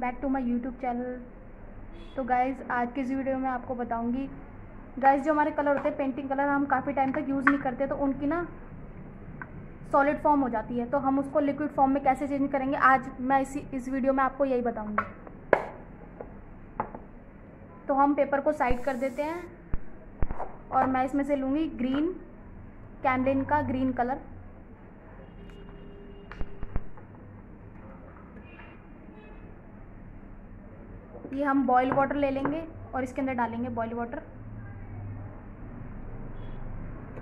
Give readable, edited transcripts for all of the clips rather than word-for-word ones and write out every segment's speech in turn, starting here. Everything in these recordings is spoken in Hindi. Welcome back to my YouTube channel. तो गाइज़ आज के इस वीडियो में आपको बताऊंगी गाइज़ जो हमारे कलर होते हैं पेंटिंग कलर हम काफ़ी टाइम तक यूज़ नहीं करते तो उनकी ना सॉलिड फॉर्म हो जाती है, तो हम उसको लिक्विड फॉर्म में कैसे चेंज करेंगे आज मैं इस वीडियो में आपको यही बताऊँगी। तो हम पेपर को साइड कर देते हैं और मैं इसमें से लूँगी ग्रीन कैमलिन का ग्रीन कलर। ये हम बॉयल वाटर ले लेंगे और इसके अंदर डालेंगे बॉयल वाटर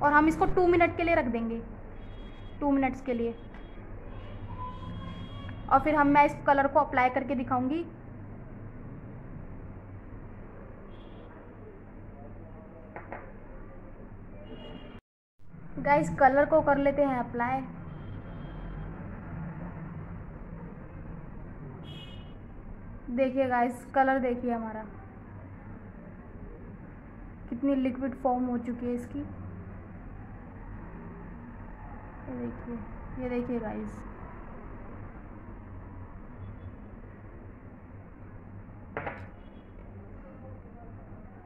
और हम इसको 2 मिनट के लिए रख देंगे 2 मिनट्स के लिए, और फिर मैं इस कलर को अप्लाई करके दिखाऊंगी। गाइस कलर को कर लेते हैं अप्लाई। देखिए गाइस कलर देखिए हमारा कितनी लिक्विड फॉर्म हो चुकी है इसकी। ये देखिए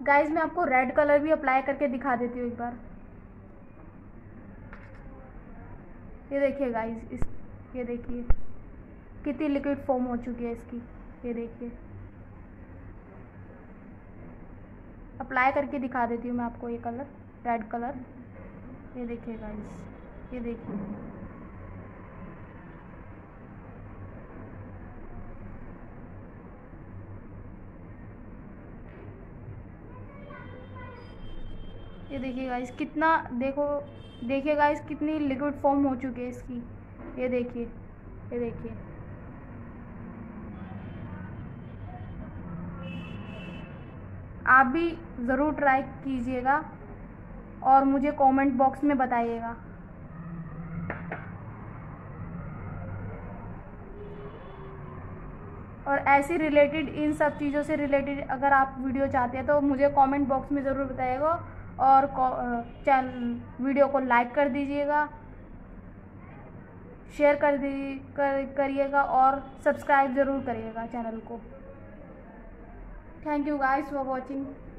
गाइस मैं आपको रेड कलर भी अप्लाई करके दिखा देती हूँ एक बार। ये देखिए गाइस ये देखिए कितनी लिक्विड फॉर्म हो चुकी है इसकी। ये देखिए अप्लाई करके दिखा देती हूँ मैं आपको ये कलर रेड कलर। ये देखिए गाइस ये देखिए गाइस कितना देखिए गाइस कितनी लिक्विड फॉर्म हो चुकी है इसकी। ये देखिए आप भी ज़रूर ट्राई कीजिएगा और मुझे कमेंट बॉक्स में बताइएगा। और ऐसी रिलेटेड इन सब चीज़ों से रिलेटेड अगर आप वीडियो चाहते हैं तो मुझे कमेंट बॉक्स में ज़रूर बताइएगा और चैनल वीडियो को लाइक कर दीजिएगा, शेयर करिएगा और सब्सक्राइब ज़रूर करिएगा चैनल को। Thank you guys for watching.